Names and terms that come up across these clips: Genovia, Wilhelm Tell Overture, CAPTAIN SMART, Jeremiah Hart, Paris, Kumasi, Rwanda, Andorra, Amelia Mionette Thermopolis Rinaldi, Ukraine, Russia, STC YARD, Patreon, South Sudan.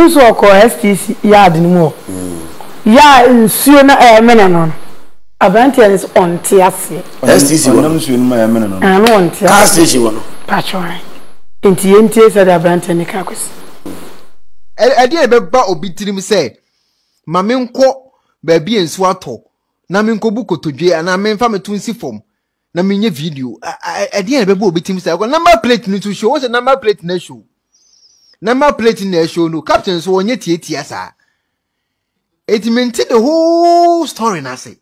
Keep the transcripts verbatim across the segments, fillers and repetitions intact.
unso ko S T C yard ni mo ya nsuo na e mena no abrantia is on tiase S T C wona nsuo ni ma ya mena no anu on tiase car station wona patchore enti enti said abrantia ni ka kwesi e de e be ba obitirim se ma menko ba bi ensuo ato na menko bu kotodwe na menfa metunsi form na menye video e de e be ba obitirim se number plate ni to show what's number plate na show number plate na show no captain so onye tietia sa it meant the whole story na say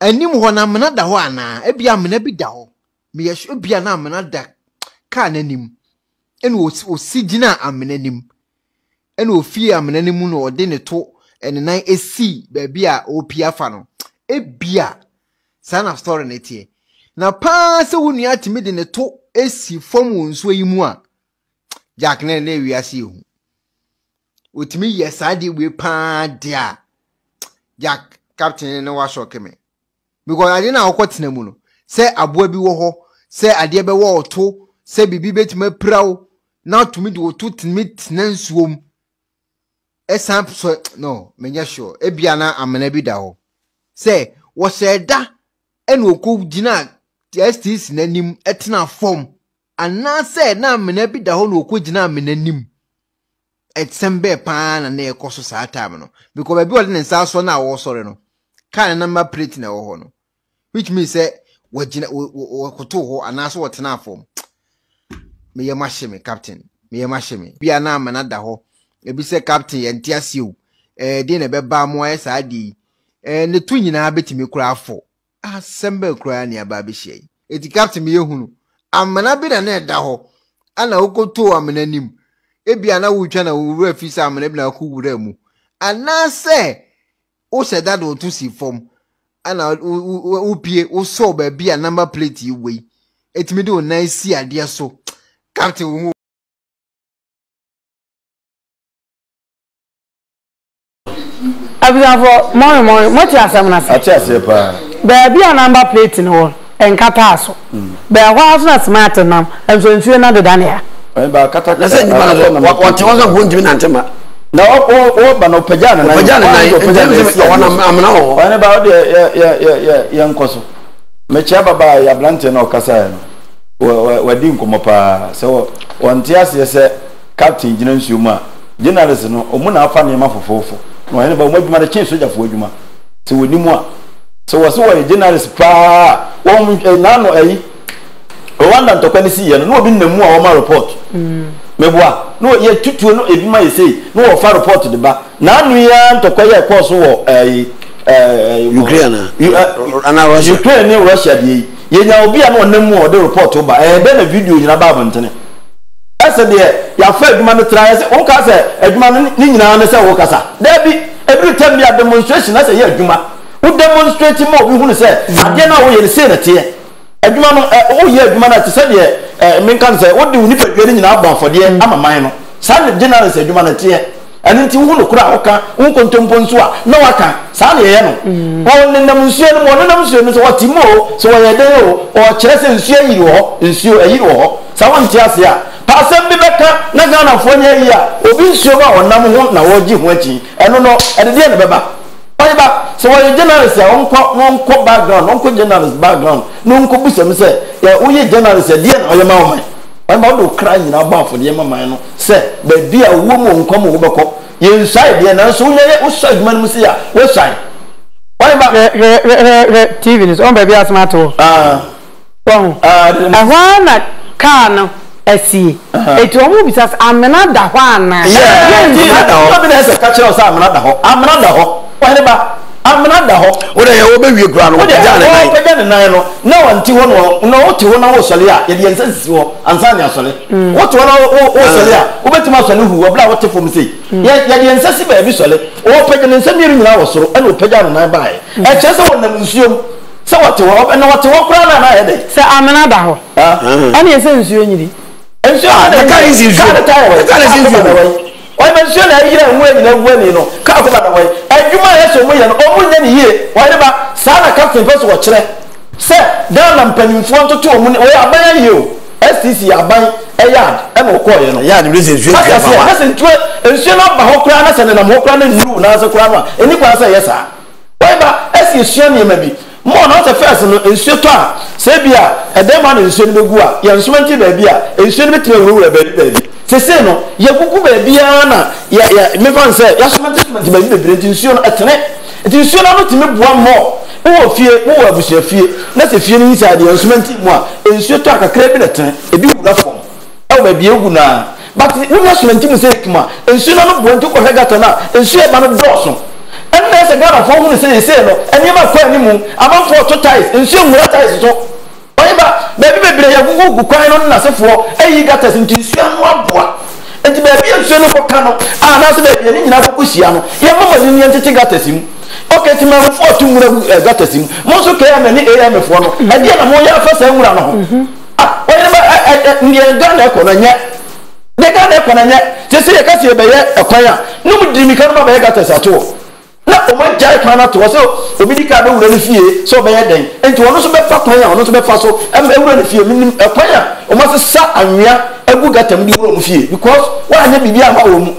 anim ho na mena da ho ana e bia mena bi da ho me ye sho bia na mena da ka na nim en wo osigina amena nim en ofie amena nim no ode ne to en nan esi ba bia opia fa no e bia sa na story na tie na pa se wonu atimi de ne to esi fom won so yi mu a jack na na wi ase hu otimi yes ade we pa dia jack captain no washo keme because ade na okotena mu no se aboa bi wo ho se ade be wo to se bibi betima prawo na otumi de otu timi tenansuom esam so no menya sure e bia na amena bi da ho se wo se da en okogina S T C nanim etna form ana se na amena bi da ho no okogina amena nim Etsembe pan and they cost us a time no because we build in South Sudan or sorry no can number plate na wo no which means say we we koto ho anaso what na form me ye machine captain me ye machine bia na amana da ho e bi say captain ye ntiase o eh dey na be ba mo e sa di eh ne tu nyina betimi kura afo asembe kura na ba be hie e di captain me ye hunu amana bi na na da ho ana okoto amana nim Ebiana na wucha na wuwe fisa amene bina kuwure mu. Anase. Ose dad wotu si form. Ana upie. Oso bebi a number plate yuwe. Etimidu onae si adia so. Kapte umu. Abizanfo. Mori mori. Moti asa mnasa. Ache ase pa. Bebi a number plate in hall. Enkata aso. Bewa aso na smart nam. Emso nsuwe na dodane ya. Ba kata na se ndimana ko wonte wonza hundimi na ntema na o ba no pejana na pejana na pejana wana amna ho wana ba de ya ya ya ya nkoso mechia baba ya blante na okasa no wadi nkomopa se wonte ase se captain jina nsuuma generals no omu na afa ne mafofofo no wana ba omaduma de chin soja fo aduma se wonimu a se wose wo generals pa won na no ayi Rwanda ntokani si yeno no obi nemu a o ma report mm meboa no ye tutu no ebi ma say no o fa report de ba na anu ya ntokoye course wo eh eh Ukraine ana Russia Ukraine Russia de ye nya obi a no nemu o de report ba eh be na video nyina ba ba ntene ese de ya fa aduma no try ese won ka se aduma no ni nyina na se wo kasa there be every time ya demonstration na se ye aduma wo demonstrate mo we hunu se ade na wo ye se na tie Eduma no o ye eduma na ti se de men kan se wo di uni pedwere nyina aban for de amaman no sa ne general se eduma na ti e ani ti wo no kura oka wo kontompo nso a na waka sa ne ye no wo ne nam nsuo no wo nam nsuo no so wati mo so wo ye de o o kire se nsuo yiri ho nsuo yiri ho sa won ti ase a pa se bi beka na ga na fo nya yi a obi nsuo ba wo nam ho na wo gi ho achi eno no ede de ne beba so when journalists are on co background, on journalist background, no cobusum say, yeah, journalists are dear or your mamma. I'm not crying about for the mamma, say, but dear woman come over. You inside the answer, what side, Manusia? What side? Why about T V is on baby as matter? Ah, one can. I see. It will be because I'm not the one. Yeah, I'm not the ho. I'm not the ho. Whatever. I'm not the ho. What I obey your ground. What I done. No, until one no to one hour Solia, the incense and Sanya Solia. What one hour Solia? Who went to Master who were black from sea. Yet the incense baby Solia, or Pagan and Sending Law so, and will pay down and I buy. I just want them to so what to walk and what to walk around and I had it. So I'm not the ho. And yes, you need. And so the car is in the tower. The car is in the way. Why, Monsieur, I didn't win and win, you know, cut that away. And you might also win an open year. Why about Sana Captain First Watcher? Sir, down and penny, one to two, we are buying you. S T C are buying a yard, and Okoy, a yard, and resist. Listen to it, and shut up my whole crown and a more crown and rule as a crown. And you can say, yes, sir. Why, but as you show me, maybe more not a person in Sutta, Sabia, and then one in Sundugua, Yanswanti, Babia, and Sundit, baby. Seseno, Yakuku, Babiana, yeah, Mevan said, Yasmanti, baby, but you soon at night. It is soon not to make one more. Oh, fear, oh, I was your fear. Let the feeling inside the instrument more. It's your talk a crappy letter, a beautiful form. Oh, baby, you now. But the instrument is a kuma, and soon I'm going to go ahead and see a man of blossom. And there's a girl of whom we say, and you must call him about four to ties, and soon what I saw. However, baby, baby, I will go crying on us for, and you got us into one boy. And the baby and son of a canoe, and as the baby in Apocusiano, your mother's in the entity got us him. Okay, to my fortune, got us him. Most of them and the A M for no, and yet a more first and one. Whenever I near Ghana, and yet they got up and yet, just say a cassia by a choir. Nobody become a begatus at all. Not the one giant man to us, so we can't do anything so bad then. And to also be fast, not to be fast, and everyone if you mean a choir, or must sat and ya, and we got a new room here because why never be our room.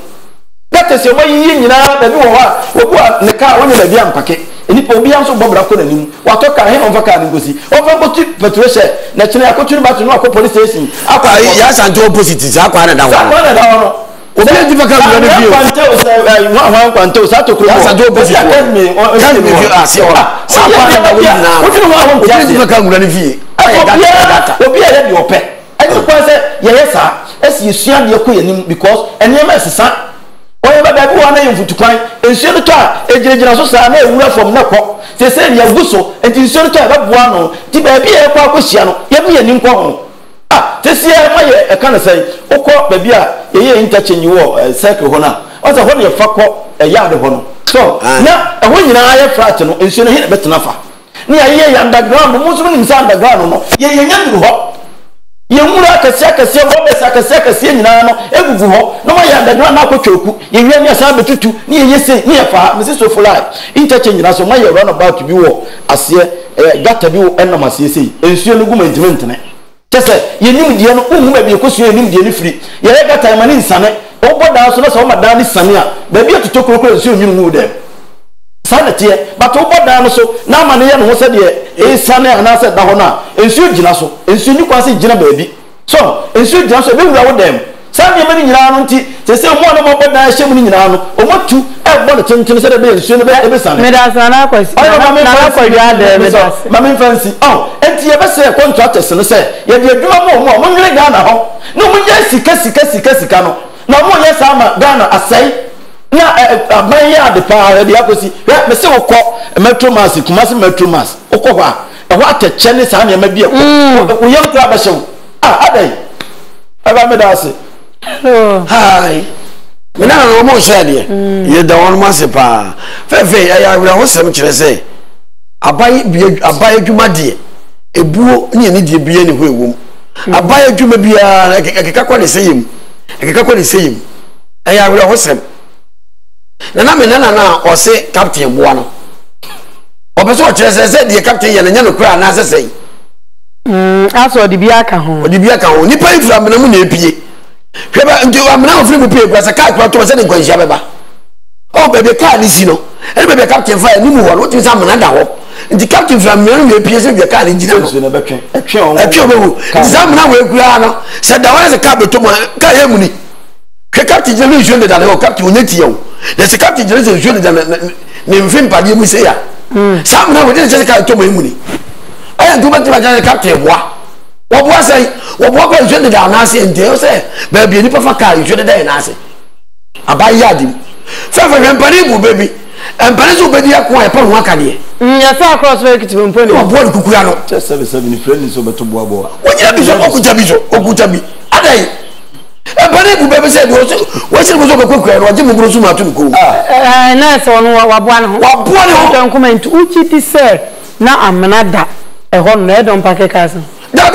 That is why you know that you are what the car on the young packet, and it will be also Bobra Colony. What talk I have on Vacan Gussi, or Patricia, naturally, I continue back to Norco police station. Yes, I do opposites. I want an hour. Obi di faka bi ni bi o. One kwanto sa to ko. Sa do opposite. Can be you as your. Sa pa na we na. Obi di faka ngura ni fi. Obi e di ope. I think we say yes sir. As you share the ko yenim because enema sisa. Oye ba babu wa na yimfutukwan. Ensu no to a egiregina so sa na ewura from na ko. Say say ya guso. Ensu no to ba bua no. Ti ba bi e kwa ko hia no. Ya bi yenim ko ho. Ah, this year my can say, Oko Babia, a interchange war, circle honor. What's a honey of Fako, a yard of honor. So now, when you are fraternal, and soon hit a better enough. Near ye underground, the Muslim is underground, ye young hop. You would like a sack, a sack, a sack, a sack, a sack, a sack, a sack, no sack, a sack, a sack, a sack, a sack, near far, Missus Sofolai. Interchange as a way run about to be war, as ye got to do enormous, you see, and soon woman to internet. Just say, you knew the young woman may be a question in the free. You had that time and in Sunday, or what down so some Madame Sania, maybe to talk over and soon you knew them. Sanity, but what down so now my name was said here, a Sania and answered Dahona, and soon Ginasso, and soon you can see Gina baby. So, and soon Ginasso, we were with them. Sandy Mani Yanti, they say one of what I shall mean in Arno, or what two, and one attempt to celebrate and soon every Sunday. I don't know, my fancy. Oh, and the other say contractors and say, yet you do more, more, one year Ghana. No one yes, Cassi Cassi Cassicano. No more yes, I'm Ghana, I say. Now, my yard, the power, the opposite, let me say, Oko, a metro mass, Kumasi metro mass, Okoa, and what a Chinese army may be a young grabber show. Ah, are they? I remember. Hello. Hi. Me na no mo share there. You da one man se pa. Fefe aya wura ho sem kire se. Abai abai adwuma de. Ebuo ne ne de bia ne ho ewom. Abai adwuma bia akeka kwa ne seyim. Akeka kwa ne seyim. Aya wura ho sem. Na na me na na o se captain boa no. Obeso o kire se se de captain ye na nya no kura na se sey. Mm, aso de bia ka ho. De bia ka ho. Ni pa ifra me na mu na epie. Peba ndu amna ofri mpe kwasa ka kwa to se ni kwanhia beba. O bebe ka ni si no. E bebe captain fire ni mu ho no tun sa mna da ho. Ndi captain fire mna no pie se bebe ka ni jina no. Etwe on. Etwe bewu. Ndi sa mna we kura no. Se da wa se ka beto ma ka ye mu ni. Ke captain je le jeune da le captain onyeti ye o. Le se captain je le jeune da me mfim pa di mu se ya. Sa mna we de se ka to ma mu ni. Aya ndu ba ti ba ja captain wa. What was I? What was I doing? I say, and they say, baby, you never forget. You should have done. I say, I buy yardim. So for them, Paris, baby, and Paris, baby, I can't afford one candy. Yes, I cross very quickly. I'm going to buy a cucumber. Just seven, seven friends over to Boabo. What you have been so good to be so good to be? I say, and Paris, baby, said, what's it was over cucumber? What you must not to go. I know someone who won. What one come into Uchi, sir. Now I'm not that. A whole net on packet cousin. I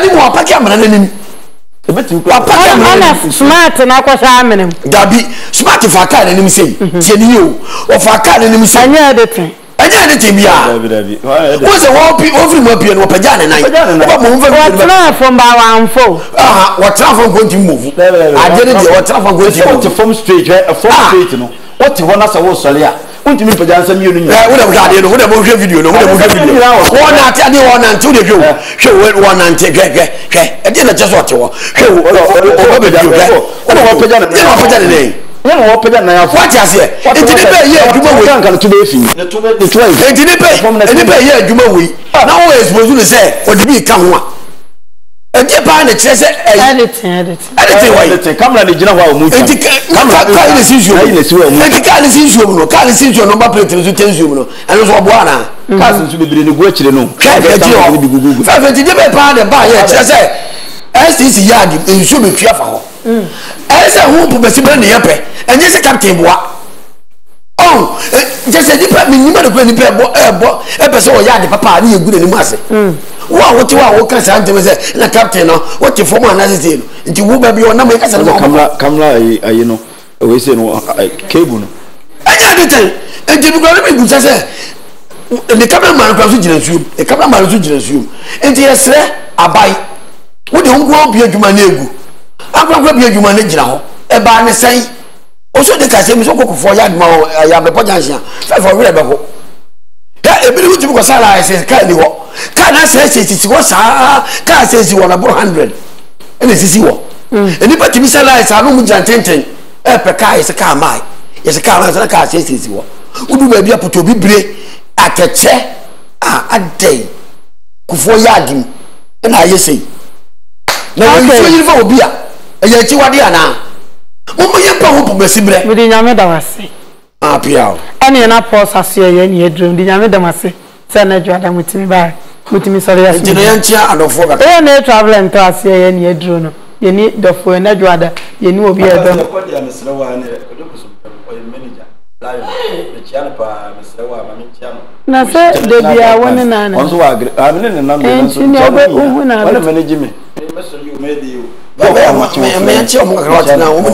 didn't want to pack him and him. Smart and I was arming him. Smart if I can't, and him say, you, or if I can't, and him say, I did. I anything ya. What's the one people from Europe and Opajana night? What from Bawamfo? Ah, what travel going to move? I didn't what travel going to move. Form straight, a form straight no. What you want us to say here? Unti me pajansa mi oninya. Eh, we no, we no video no, we no video. One at the one and two the go. She one and take ke ke. E dey na just what you want. She o o be do ke. What you pajana? You pajana dey. When we open that now, what is it? It didn't pay here. You know we can't get to the fee. The two, the two. It didn't pay. It didn't pay here. You know we. Now we supposed to say, "What do we come one?" And you buy the chest. Anything, anything, anything. Come on, the general will move. Come on, can't see you. Can't see you. Can't see you. Number plate is ten you. And it's what one. Can't see you. Be the watch the no. Can't see you. Five fifty. You buy the buy here. S T C YARD. You should be careful. I said, who put the and just a captain. Oh, just a department, you better put a episode yard, papa, you good in the mass. Wow, what you are, what can I say? The captain, what you form another team? And you will be your number. Come, you know, we say, cable. I can't tell. And you go to say, the cameraman comes to you, the cameraman comes to you, and yes, sir, I buy. What do you want to be a human? I'm going to be a human now. A banner say, also, the Casim is over for Yadmo. I am a potential. Five or whatever. That a beautiful salary says, can you walk? Can I say it's what's ah? Can I say you want about hundred? And this is you. And if I to be salaries are no attention, a peca is a car, my is a car as a car says it's you. Would you be able to be brave at a chair? Ah, a day. Kufu Yadim. And I say, now you will be a. Yet you are there now. Only a poor Messibre within Yamadamasi. Ah, Piao. Any an apples are seeing your dream, the Yamadamasi. Send a dragon with me by, with me, sorry, as you and of forgot. They are no travel and pass here in your dream. You need the four and a dragon. You know, be a manager. Now, sir, they are one and nine. I'm in a number of management. You made you. But I am not sure what I know. No,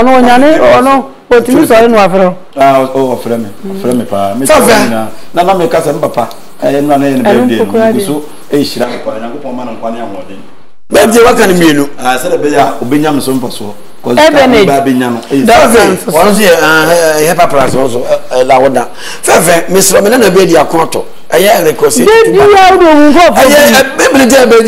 no, no, no. But you saw no afro. Oh, Frame, Frame, Nana make us and papa. I am not in the so a shrap and a woman on Panya Modin. But what can you I said a bear, Binyam Sumpaso. Dozens, once a hyperpras also allowed. Fair, Miss Romana Bedia Conto. I am requested. I am a baby,